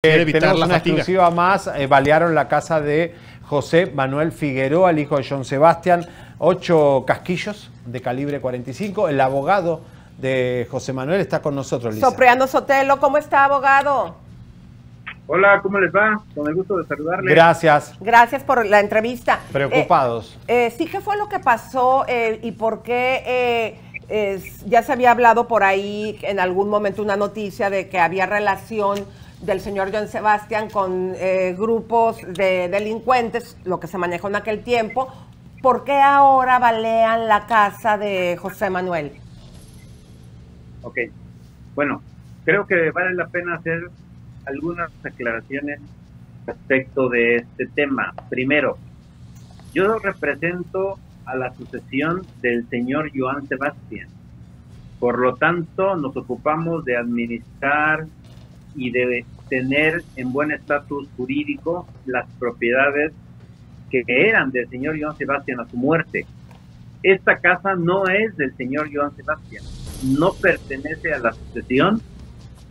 Tenemos una exclusiva más, balearon la casa de José Manuel Figueroa, el hijo de Joan Sebastián, 8 casquillos de calibre 45, el abogado de José Manuel está con nosotros. Lisa. Sofreano Sotelo, ¿cómo está, abogado? Hola, ¿cómo les va? Con el gusto de saludarles. Gracias. Gracias por la entrevista. Preocupados. Sí, ¿qué fue lo que pasó y por qué? Ya se había hablado por ahí en algún momento una noticia de que había relación del señor Joan Sebastián con grupos de delincuentes, lo que se manejó en aquel tiempo. ¿Por qué ahora balean la casa de José Manuel? Ok, bueno, creo que vale la pena hacer algunas aclaraciones respecto de este tema. Primero, yo represento a la sucesión del señor Joan Sebastián. Por lo tanto, nos ocupamos de administrar y de tener en buen estatus jurídico las propiedades que eran del señor Joan Sebastián a su muerte. Esta casa no es del señor Joan Sebastián, no pertenece a la sucesión.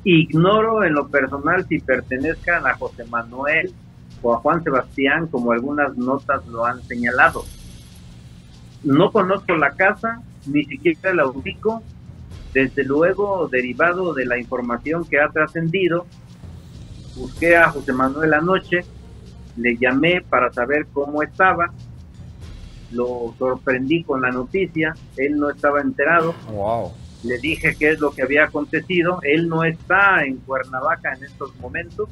Ignoro en lo personal si pertenezcan a José Manuel o a Juan Sebastián, como algunas notas lo han señalado. No conozco la casa, ni siquiera la ubico. Desde luego, derivado de la información que ha trascendido, busqué a José Manuel anoche, le llamé para saber cómo estaba, lo sorprendí con la noticia, él no estaba enterado, wow. Le dije qué es lo que había acontecido, él no está en Cuernavaca en estos momentos,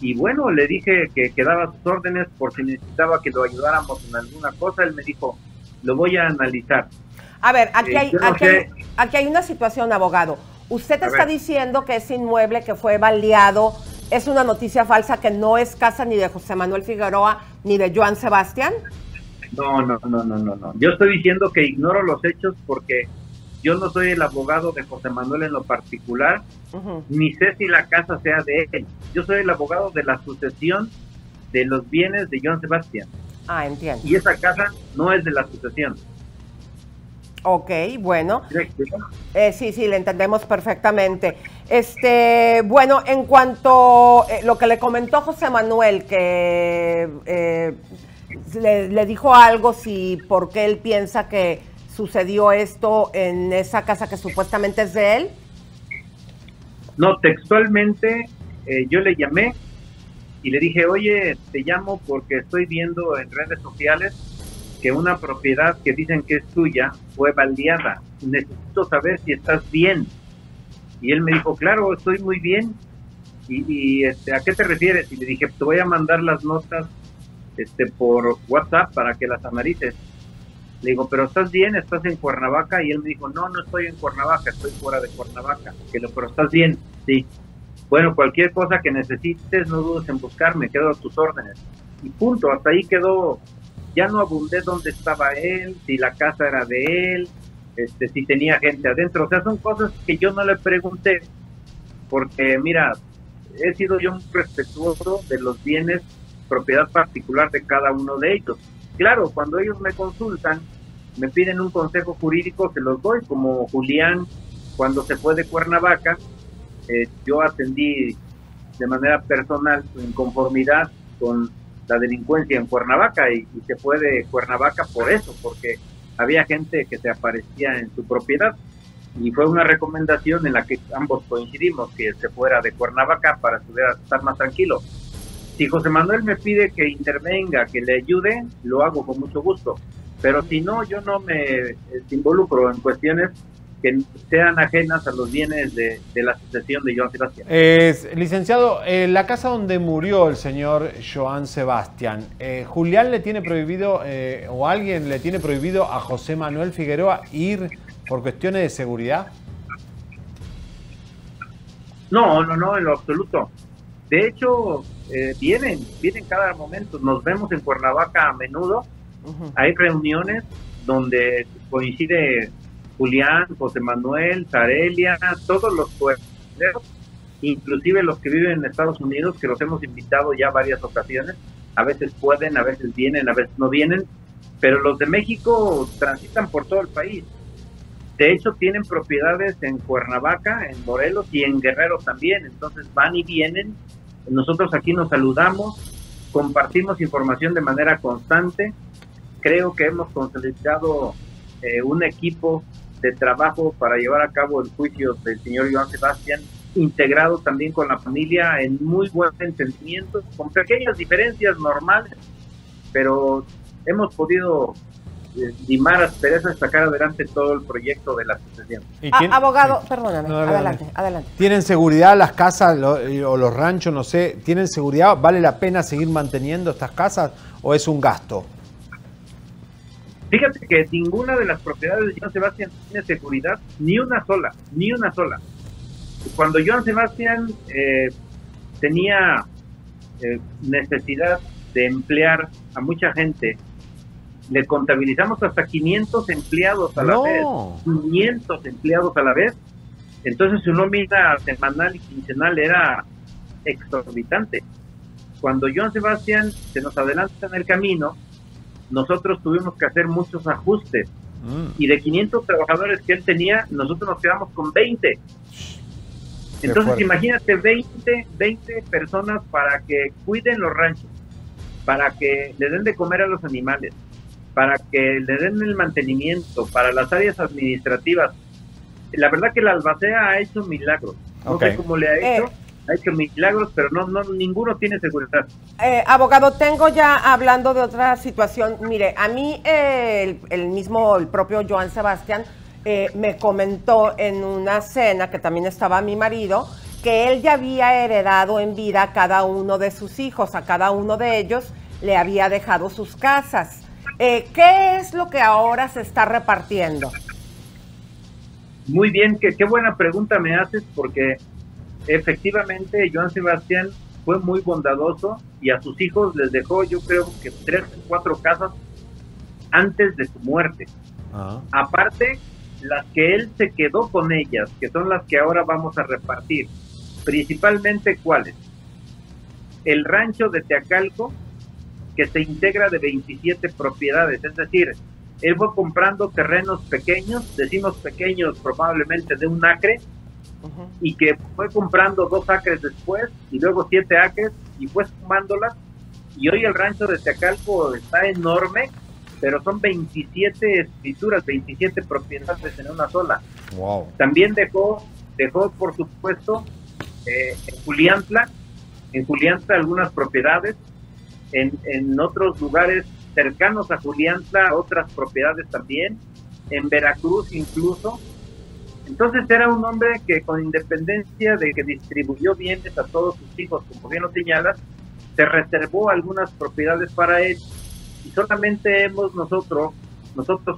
y bueno, le dije que quedaba a sus órdenes por si necesitaba que lo ayudáramos en alguna cosa, él me dijo, lo voy a analizar. A ver, aquí hay una situación, abogado. Usted está diciendo que ese inmueble que fue baleado es una noticia falsa, que no es casa ni de José Manuel Figueroa ni de Joan Sebastián. No. Yo estoy diciendo que ignoro los hechos porque yo no soy el abogado de José Manuel en lo particular, ni sé si la casa sea de él. Yo soy el abogado de la sucesión de los bienes de Joan Sebastián. Ah, entiendo. Y esa casa no es de la sucesión. Ok, bueno. Sí, le entendemos perfectamente. Bueno, en cuanto a lo que le comentó José Manuel, que le dijo algo, si por qué él piensa que sucedió esto en esa casa que supuestamente es de él. No, textualmente yo le llamé y le dije, oye, te llamo porque estoy viendo en redes sociales que una propiedad que dicen que es tuya fue baleada. Necesito saber si estás bien. Y él me dijo, claro, estoy muy bien. ¿Y ¿a qué te refieres? Y le dije, te voy a mandar las notas por WhatsApp para que las analices. Le digo, pero ¿estás bien? ¿Estás en Cuernavaca? Y él me dijo, no estoy en Cuernavaca, estoy fuera de Cuernavaca. Pero ¿estás bien? Sí. Bueno, cualquier cosa que necesites, no dudes en buscarme, quedo a tus órdenes. Y punto, hasta ahí quedó. Ya no abundé dónde estaba él, si la casa era de él, si tenía gente adentro. O sea, son cosas que yo no le pregunté, porque mira, he sido yo muy respetuoso de los bienes, propiedad particular de cada uno de ellos. Claro, cuando ellos me consultan, me piden un consejo jurídico, se los doy, como Julián, cuando se fue de Cuernavaca, yo atendí de manera personal en conformidad con la delincuencia en Cuernavaca y se fue de Cuernavaca por eso, porque había gente que se aparecía en su propiedad y fue una recomendación en la que ambos coincidimos, que se fuera de Cuernavaca para estar más tranquilo. Si José Manuel me pide que intervenga, que le ayude, lo hago con mucho gusto, pero si no, yo no me involucro en cuestiones que sean ajenas a los bienes de la sucesión de Joan Sebastián. Licenciado, la casa donde murió el señor Joan Sebastián, ¿Julián le tiene prohibido o alguien le tiene prohibido a José Manuel Figueroa ir por cuestiones de seguridad? No, en lo absoluto. De hecho, vienen cada momento, nos vemos en Cuernavaca a menudo, hay reuniones donde coincide Julián, José Manuel, Tarelia, todos los cuerneros, inclusive los que viven en Estados Unidos, que los hemos invitado ya varias ocasiones, a veces pueden, a veces vienen, a veces no vienen, pero los de México transitan por todo el país. De hecho, tienen propiedades en Cuernavaca, en Morelos y en Guerrero también. Entonces van y vienen. Nosotros aquí nos saludamos, compartimos información de manera constante. Creo que hemos consolidado un equipo de trabajo para llevar a cabo el juicio del señor Joan Sebastián, integrado también con la familia en muy buen entendimiento, con pequeñas diferencias normales, pero hemos podido limar asperezas, sacar adelante todo el proyecto de la sucesión. Abogado, perdóname, no, adelante, adelante. ¿Tienen seguridad las casas o los ranchos, no sé, tienen seguridad? ¿Vale la pena seguir manteniendo estas casas o es un gasto? Fíjate que ninguna de las propiedades de Joan Sebastián tiene seguridad, ni una sola, ni una sola. Cuando Joan Sebastián tenía necesidad de emplear a mucha gente, le contabilizamos hasta 500 empleados a la vez. 500 empleados a la vez. Entonces su nómina semanal y quincenal era exorbitante. Cuando Joan Sebastián se nos adelanta en el camino, nosotros tuvimos que hacer muchos ajustes. Y de 500 trabajadores que él tenía, nosotros nos quedamos con 20. Entonces imagínate 20 personas para que cuiden los ranchos, para que le den de comer a los animales, para que le den el mantenimiento, para las áreas administrativas. La verdad que la albacea ha hecho milagros. No sé cómo le ha hecho milagros, pero ninguno tiene seguridad. Abogado, tengo ya hablando de otra situación. Mire, a mí el propio Joan Sebastián me comentó en una cena, que también estaba mi marido, que él ya había heredado en vida a cada uno de sus hijos, a cada uno de ellos le había dejado sus casas. ¿Qué es lo que ahora se está repartiendo? Muy bien, qué buena pregunta me haces, porque efectivamente Joan Sebastián fue muy bondadoso y a sus hijos les dejó, yo creo que 3 o 4 casas antes de su muerte. Aparte, las que él se quedó con ellas, que son las que ahora vamos a repartir. Principalmente, ¿cuáles? El rancho de Teacalco, que se integra de 27 propiedades, es decir, él fue comprando terrenos pequeños, decimos pequeños probablemente de 1 acre, y que fue comprando 2 acres después, y luego 7 acres, y fue sumándolas, y hoy el rancho de Teacalco está enorme, pero son 27 escrituras, 27 propiedades en una sola. Wow. También dejó por supuesto, en Juliantla algunas propiedades, en otros lugares cercanos a Juliantla, otras propiedades también, en Veracruz incluso. Entonces era un hombre que, con independencia de que distribuyó bienes a todos sus hijos, como bien lo señalas, se reservó algunas propiedades para él, y solamente hemos nosotros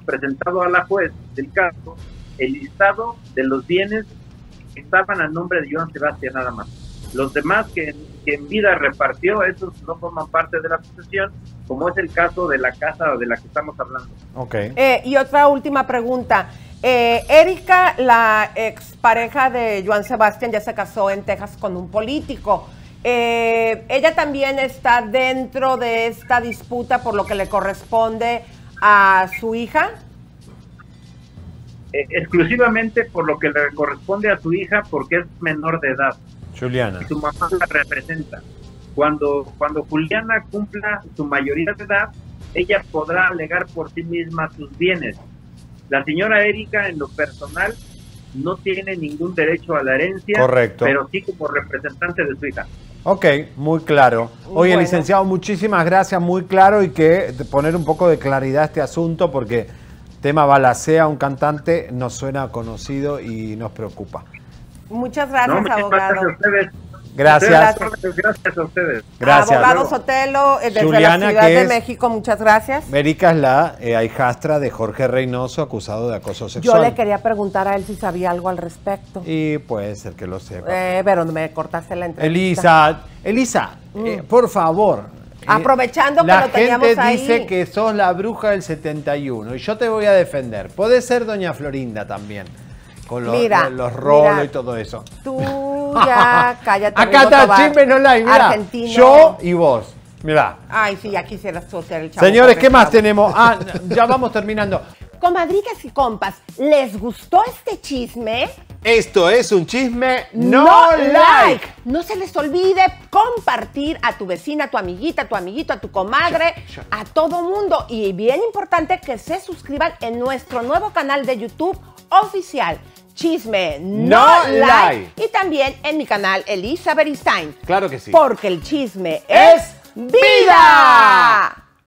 presentado a la juez del caso el listado de los bienes que estaban a nombre de Joan Sebastián nada más. Los demás que en vida repartió, esos no forman parte de la posesión, como es el caso de la casa de la que estamos hablando. Y otra última pregunta. Erika, la expareja de Joan Sebastián, ya se casó en Texas con un político. Ella también está dentro de esta disputa por lo que le corresponde a su hija. Exclusivamente por lo que le corresponde a su hija, porque es menor de edad. Juliana. Y su mamá la representa. Cuando Juliana cumpla su mayoría de edad, ella podrá alegar por sí misma sus bienes. La señora Erika, en lo personal, no tiene ningún derecho a la herencia. Correcto. Pero sí como representante de su hija. Muy claro. Oye, bueno, licenciado, muchísimas gracias, muy claro, y que poner un poco de claridad a este asunto, porque tema balacea, un cantante, nos suena conocido y nos preocupa. Muchas gracias, abogado. Gracias a ustedes. Gracias. Abogado Sotelo, desde Juliana, la Ciudad de México, muchas gracias. Erika es la hijastra de Jorge Reynoso, acusado de acoso sexual. Yo le quería preguntar a él si sabía algo al respecto. Y puede ser que lo sepa. Pero me cortaste la entrevista. Elisa, por favor. Aprovechando que lo teníamos ahí. La gente dice que sos la bruja del 71 y yo te voy a defender. Puede ser doña Florinda también. Con los rolos y todo eso. Tú ya cállate. Acá está Chisme No Like, mira. Argentino. Yo y vos. Mirá. Ay, sí, ya quisieras tú ser el chavo. Señores, ¿qué más tenemos? Ya vamos terminando. Comadritas y compas, ¿les gustó este chisme? Esto es un chisme no like. No se les olvide compartir a tu vecina, a tu amiguita, a tu amiguito, a tu comadre, a todo mundo. Y bien importante que se suscriban en nuestro nuevo canal de YouTube oficial, Chisme No Like. Y también en mi canal, Elisa Beristain. Claro que sí. Porque el chisme es vida.